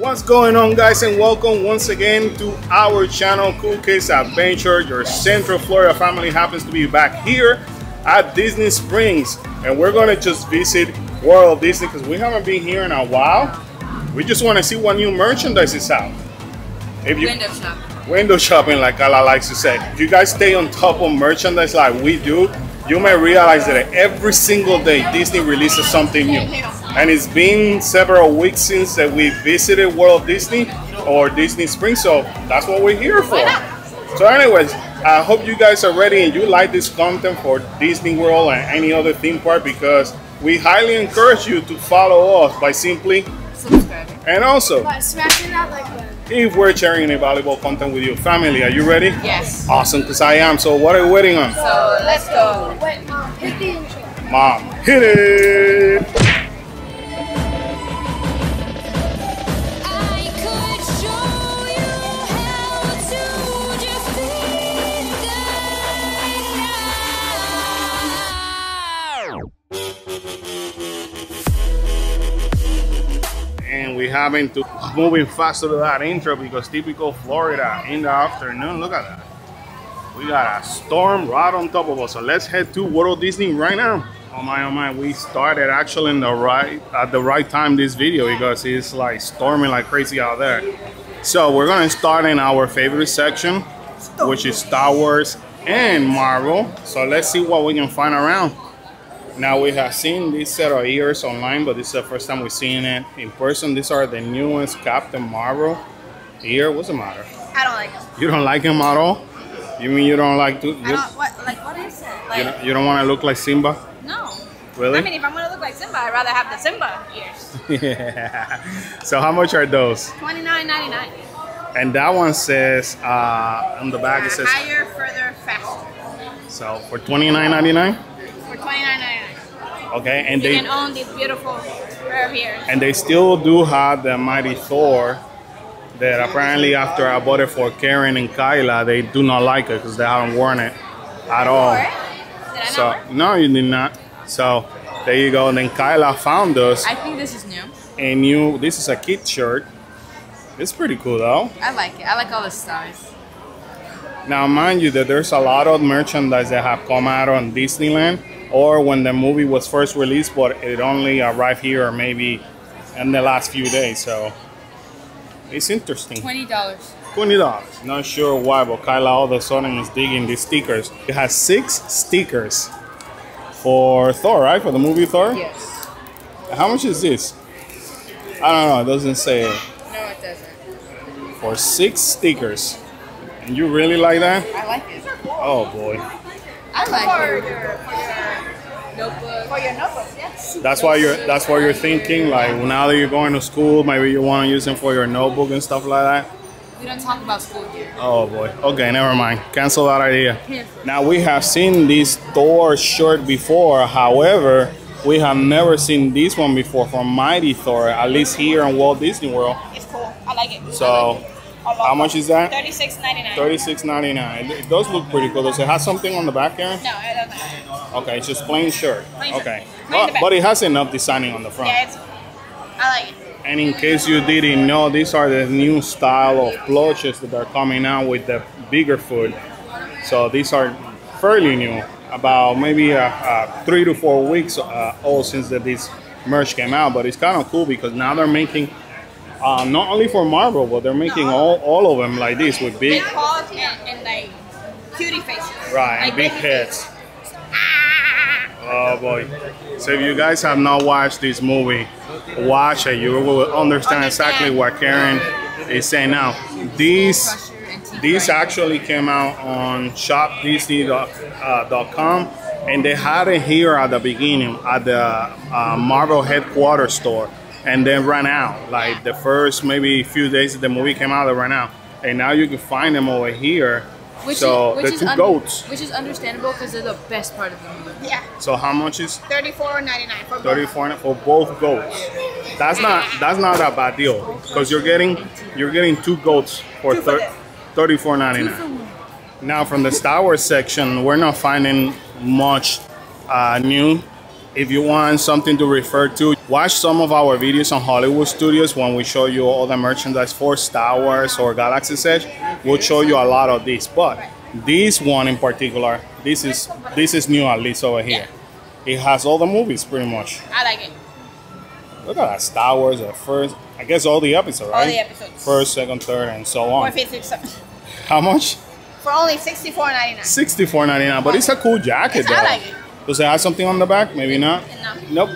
What's going on, guys, and welcome once again to our channel, Cool Kids Adventure. Your Central Florida family happens to be back here at Disney Springs, and we're going to just visit World of Disney because we haven't been here in a while. We just want to see what new merchandise is out. If you, window shopping. Window shopping, like Ala likes to say. If you guys stay on top of merchandise like we do, you may realize that every single day Disney releases something new. And it's been several weeks since that we visited World of Disney or Disney Springs, so that's what we're here for. So anyways, I hope you guys are ready and you like this content for Disney World and any other theme park, because we highly encourage you to follow us by simply subscribing. And also, smashing that like button. If we're sharing a valuable content with your family. Are you ready? Yes. Awesome, because I am. So what are you waiting on? So let's go. Wait, Mom, hit the intro. Mom, hit it. I could show you how to defeat the dark. And we haven't to moving faster to that intro because typical Florida in the afternoon. Look at that. We got a storm right on top of us. So let's head to World Disney right now. Oh my, we started actually in the right time this video because it's like storming like crazy out there. So we're gonna start in our favorite section, which is Star Wars and Marvel. So let's see what we can find around. Now, we have seen this set of ears online, but this is the first time we've seen it in person. These are the newest Captain Marvel ear. What's the matter? I don't like them. You don't like them at all? You mean you don't like to? What is it? Like, you don't want to look like Simba? No. Really? I mean, if I'm going to look like Simba, I'd rather have the Simba ears. Yeah. So how much are those? $29.99. And that one says, on the back it says, higher, further, faster. So for $29.99? For $29.99. Okay, and you can own these beautiful rare ears. And they still do have the Mighty Thor that apparently after I bought it for Karen and Kyla, they do not like it because they haven't worn it at all. Did I so not wear it? No, you did not. So there you go. And then Kyla found us. I think this is new. A new. This is a kid shirt. It's pretty cool though. I like it. I like all the stars. Now, mind you, that there's a lot of merchandise that have come out on Disneyland, or when the movie was first released, but it only arrived here maybe in the last few days, so it's interesting. $20. Not sure why, but Kyla all of a sudden is digging these stickers. It has 6 stickers for Thor, right? For the movie Thor? Yes. How much is this? I don't know, it doesn't say. No, it doesn't. For 6 stickers. And you really like that? I like it. Oh boy. I like it. For your notebook, yes. That's why you're thinking like, well, now that you're going to school, maybe you want to use them for your notebook and stuff like that. We don't talk about school here. Oh boy. Okay, never mind. Cancel that idea. Now, we have seen this Thor shirt before, however, we have never seen this one before from Mighty Thor, at least here in Walt Disney World. It's cool. I like it. So. How much is that? $36.99. $36.99. It does look pretty cool. Does it have something on the back here? No, it doesn't. Okay, it's just plain shirt. Plain okay. Shirt. Plain but it has enough designing on the front. Yeah, it's, I like it. And in case you didn't know, these are the new style of plushes that are coming out with the bigger foot. So these are fairly new, about maybe 3 to 4 weeks old since that this merch came out. But it's kind of cool because now they're making not only for Marvel, but they're making all of them like this with big paws and like cutie faces. Right, like big heads. Ah. Oh boy. So if you guys have not watched this movie, watch it. You will understand exactly what Karen is saying now. These actually came out on ShopDisney.com, and they had it here at the beginning at the Marvel headquarters store. And then ran out, like the first maybe few days that the movie came out, they ran out. And now you can find them over here. Which is understandable because they're the best part of the movie. Yeah. So how much is? $34.99 for both. $34 for both goats. That's not a bad deal because you're getting 2 goats for $34.99. Now, from the Star Wars section, we're not finding much new. If you want something to refer to, watch some of our videos on Hollywood Studios when we show you all the merchandise for Star Wars or Galaxy's Edge. We'll show you a lot of this, but this one in particular, this is new, at least over here. Yeah. It has all the movies pretty much. I like it. Look at that, Star Wars, the first, I guess all the episodes, right? All the episodes. First, second, third, and so on. How much? For only $64.99. $64.99, but it's a cool jacket though. I like it. Does it have something on the back? Maybe not. No. Nope.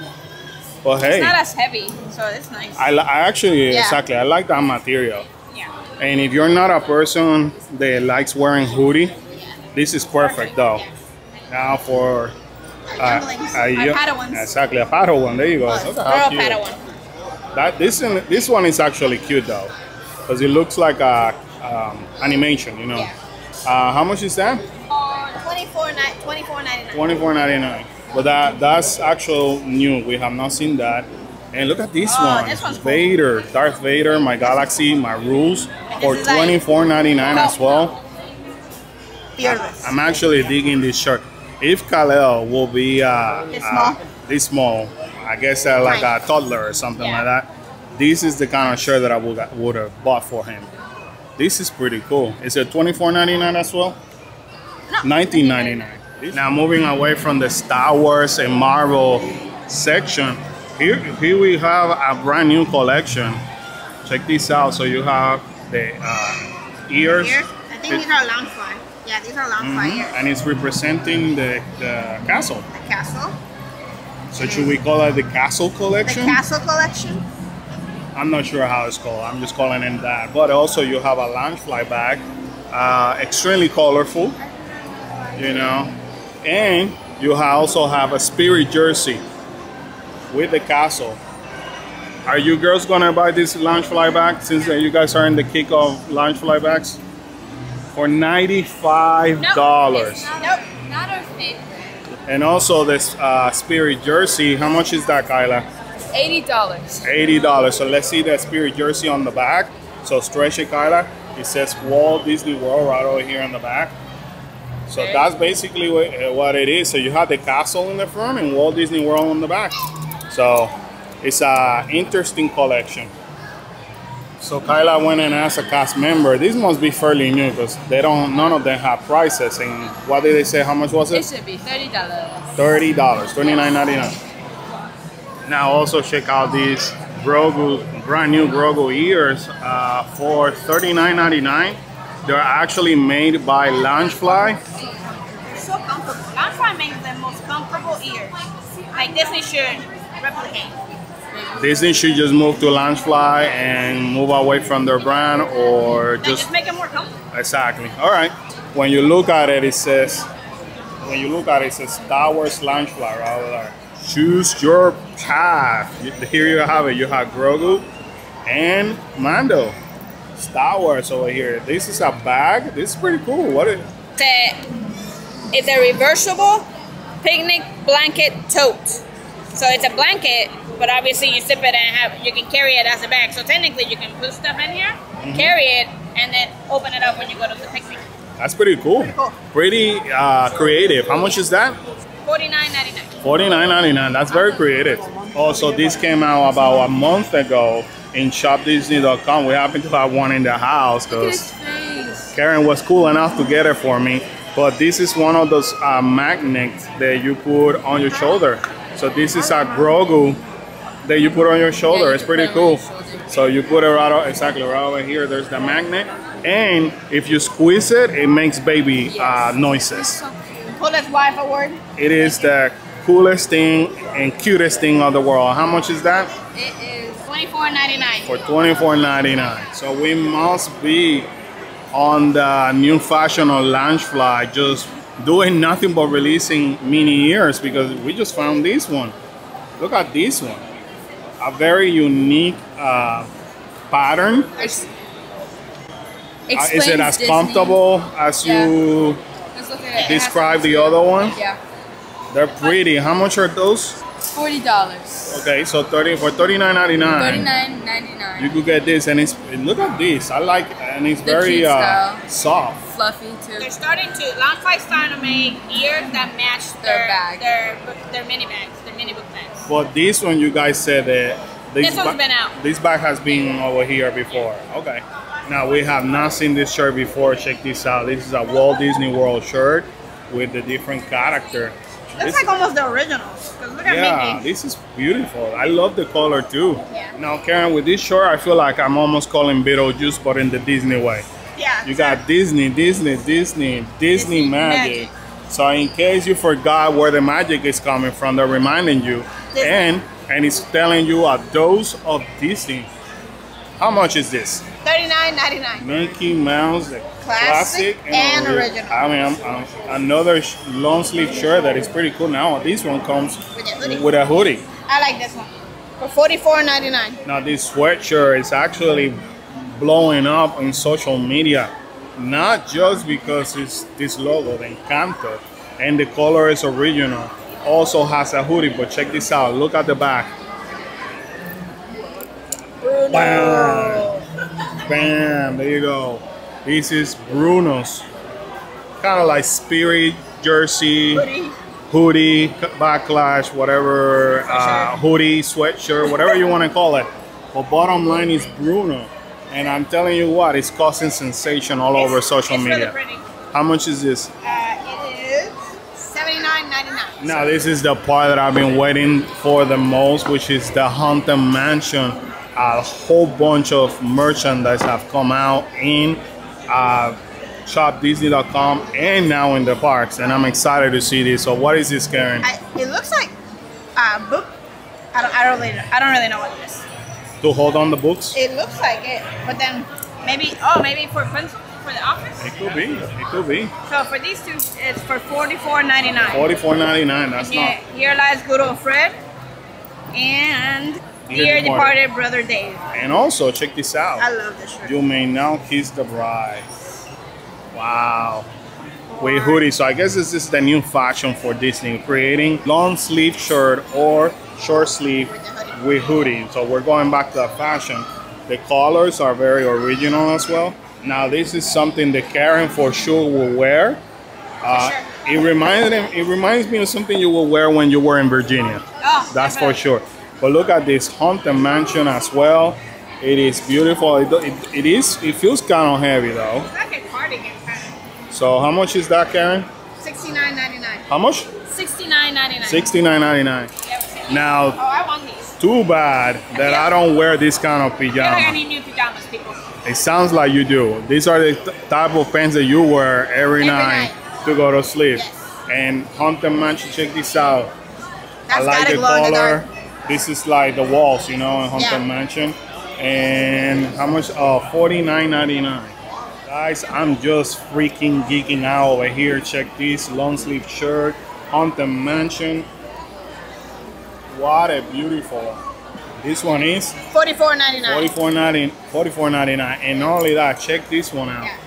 But hey, it's not as heavy, so it's nice. I like that material. Yeah. And if you're not a person that likes wearing hoodie, yeah, this is perfect though. Yeah. Now for Padawans. Exactly, a Padawan. There you go. Look how cute. This one is actually cute though, because it looks like a animation, you know. Yeah. How much is that? $24.99. But that's actual new. We have not seen that. And look at this one. This one's Vader, cool. Darth Vader, my galaxy, my rules, for $24.99 as well. I'm actually digging this shirt. If Kal-El will be this small, I guess like a toddler or something like that, this is the kind of shirt that I would have bought for him. This is pretty cool. Is it $24.99 as well? No, $19.99. Now moving away from the Star Wars and Marvel section, here we have a brand new collection. Check this out. So you have the ears. I think these are Loungefly. Yeah, these are Loungefly ears. And it's representing the castle. The castle. So should we call it the castle collection? The castle collection. I'm not sure how it's called. I'm just calling it that. But also you have a Loungefly bag, extremely colorful. You know, and you also have a spirit jersey with the castle. Are you girls gonna buy this Loungefly bag, since you guys are in the kick of Loungefly bags? For $95. Nope, not our favorite. And also this spirit jersey. How much is that, Kyla? $80. $80. So let's see that spirit jersey on the back. So stretch it, Kyla. It says Walt Disney World right over here on the back. So that's basically what it is. So you have the castle in the front and Walt Disney World on the back. So it's an interesting collection. So Kyla went and asked a cast member. This must be fairly new because they don't. None of them have prices. And what did they say? How much was it? It should be $30. $30, $29.99. Now also check out these Grogu, brand new Grogu ears for $39.99. They're actually made by Loungefly. So comfortable. Loungefly makes the most comfortable ears. Like Disney should replicate. Disney should just move to Loungefly and move away from their brand, or just make it more comfortable. Exactly. All right. When you look at it, it says, Star Wars Loungefly right over there. Choose your path. Here you have it. You have Grogu and Mando. Star Wars over here. This is a bag. This is pretty cool. What is it? It's a reversible picnic blanket tote. So it's a blanket, but obviously you zip it and you can carry it as a bag. So technically you can put stuff in here, carry it, and then open it up when you go to the picnic. That's pretty cool. Pretty creative. How much is that? $49.99. $49.99. That's very creative. Also, this came out about a month ago in ShopDisney.com. We happen to have one in the house because Karen was cool enough to get it for me. But this is one of those magnets that you put on your shoulder. So this is a Grogu that you put on your shoulder. It's pretty cool. So you put it right over here. There's the magnet, and if you squeeze it, it makes baby noises. Coolest wife award. It is the coolest thing and cutest thing of the world. How much is that? It is $24.99. For $24.99. So we must be on the new fashion of Loungefly, just doing nothing but releasing mini ears, because we just found this one. Look at this one. A very unique pattern. Is it as comfortable as you describe the other one? Yeah. They're pretty. How much are those? $40. Okay, so for $39.99. $39.99. You could get this, and look at this. I like it, and it's very soft, fluffy too. They're Loungefly's starting to make ears that match their mini bags. mini book bags. But this one, you guys said that this one's been out. This bag has been over here before. Yeah. Okay. Now we have not seen this shirt before. Check this out. This is a Walt Disney World shirt with the different character. It's like almost the original. Look at Mickey. This is beautiful. I love the color too. Yeah. Now, Karen, with this shirt, I feel like I'm almost calling Beetlejuice, but in the Disney way. Yeah. You got Disney magic. So, in case you forgot where the magic is coming from, they're reminding you, and it's telling you a dose of Disney. How much is this? $39.99. Mickey Mouse, the classic and original. I mean, another long sleeve shirt that is pretty cool. Now this one comes with a hoodie. I like this one for $44.99. Now this sweatshirt is actually blowing up on social media, not just because it's this logo, the Encanto, and the color is original. Also has a hoodie, but check this out. Look at the back. Bruno. Bam. Bam, there you go. This is Bruno's kind of like spirit jersey, hoodie backlash, whatever, hoodie, sweatshirt, whatever you want to call it. But bottom line is Bruno. And I'm telling you what, it's causing sensation all over social media. Really. How much is this? It is $79.99. Now this is the part that I've been waiting for the most, which is the Haunted Mansion. A whole bunch of merchandise have come out in ShopDisney.com and now in the parks, and I'm excited to see this. So what is this, Karen? It looks like a book. I don't really know what it is. To hold on the books? It looks like it, but then maybe for pencils for the office? It could be, it could be. So for these two, it's for $44.99. $44.99, that's not. Here lies good old Fred and Dear Departed Brother Dave. And also, check this out. I love this shirt. You may now kiss the bride. Wow. With hoodie. So I guess this is the new fashion for Disney, creating long sleeve shirt or short sleeve with hoodie. So we're going back to that fashion. The colors are very original as well. Now this is something that Karen for sure will wear. Sure. It reminds me of something you will wear when you were in Virginia. Oh, that's for sure. But look at this Haunted Mansion as well. It is beautiful. It feels kind of heavy though. It's like a cardigan kind of. So how much is that, Karen? $69.99. How much? $69.99. $69.99. Yep. Now. Oh, I want these. Too bad that I don't wear this kind of pajama. I feel like I need new pajamas, people. It sounds like you do. These are the type of pants that you wear every night to go to sleep. Yes. And Haunted Mansion, check this out. I like the color. This is like the walls, you know, in Haunted Mansion. And how much? $49.99. Guys, I'm just freaking geeking out over here. Check this long sleeve shirt, Haunted Mansion. What a beautiful! This one is $44.99. $44.99, and not only that, check this one out. Yeah.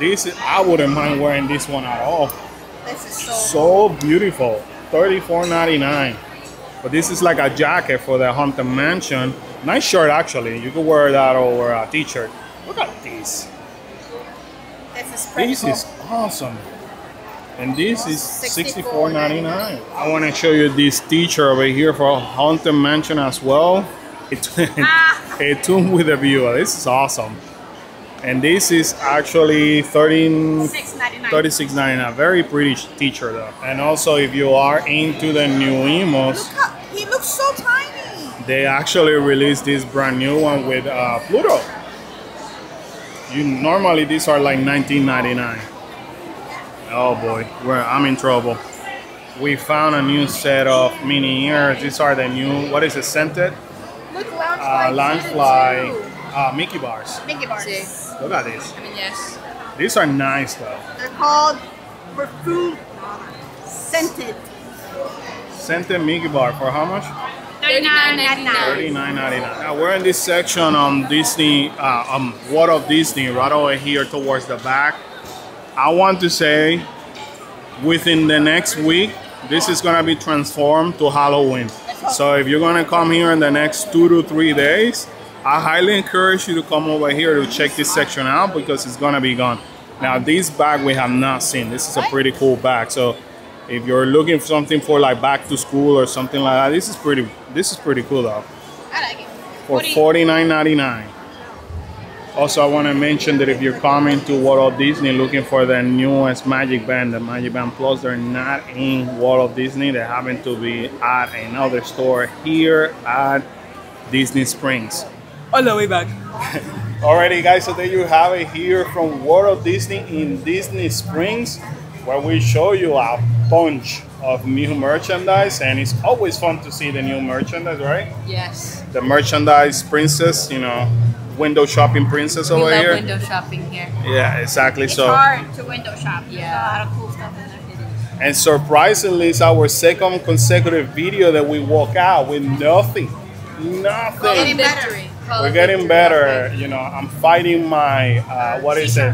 This is, I wouldn't mind wearing this one at all. This is so beautiful. $34.99. But this is like a jacket for the Haunted Mansion. Nice shirt, actually. You could wear that over a t-shirt. Look at this. This is pretty cool. This is awesome. And this is $64.99. I want to show you this t-shirt over here for Haunted Mansion as well. It's tuned with a view. This is awesome. And this is actually $36.99. Very pretty t-shirt though. And also, if you are into the new emos, look how, he looks so tiny. They actually released this brand new one with Pluto. Normally these are like $19.99. Oh boy, I'm in trouble. We found a new set of mini ears. These are the new, what is it, scented? Look, Loungefly Mickey bars. Mickey bars. See. Look at this. I mean, yes. These are nice though. They're called perfume scented. Scented Mickey bar for how much? $39.99. $39.99. Now we're in this section on Disney, World of Disney, right over here towards the back. I want to say within the next week, this is going to be transformed to Halloween. So if you're going to come here in the next 2 to 3 days, I highly encourage you to come over here to check this section out because it's going to be gone. Now this bag we have not seen. This is a pretty cool bag. So If you're looking for something for like back to school or something like that, this is pretty cool though. I like it. For $49.99. Also, I want to mention that if you're coming to World of Disney looking for the newest Magic Band, the Magic Band Plus, they're not in World of Disney. They happen to be at another store here at Disney Springs. On the way back. Alrighty guys, so there you have it here from World of Disney in Disney Springs, where we show you a bunch of new merchandise, and it's always fun to see the new merchandise, right? Yes. The merchandise princess, you know, window shopping princess over here. We love window shopping here. Yeah, exactly. It's hard to window shop. Yeah. There's a lot of cool stuff in there. And surprisingly, it's our second consecutive video that we walk out with nothing. Nothing. We're getting better. We're getting better. You know, I'm fighting my, what is it?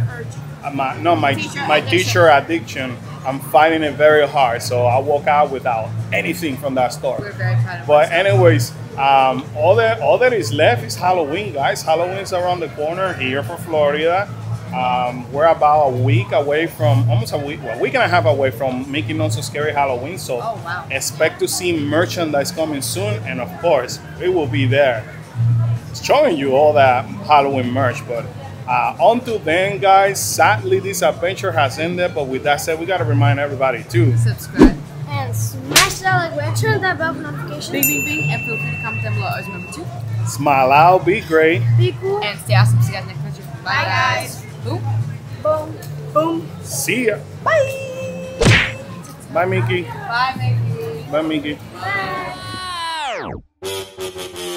My teacher addiction. I'm fighting it very hard, so I walk out without anything from that store. We're very proud of But anyways, all that is left is Halloween, guys. Halloween is around the corner here for Florida. We're about a week away from, almost a week, well, a week and a half away from making Not So Scary Halloween. So expect to see merchandise coming soon, and of course, we will be there showing you all that Halloween merch. But until then, guys, sadly this adventure has ended, but with that said, we got to remind everybody to subscribe and smash that like button, turn that bell for notifications, bing bing bing, and feel free to comment down below. Always remember to smile out, be great, be cool, and stay awesome. See you guys next picture. Bye guys. Boom boom boom. See ya. Bye. Bye Mickey. Bye Mickey. Bye Mickey. Bye.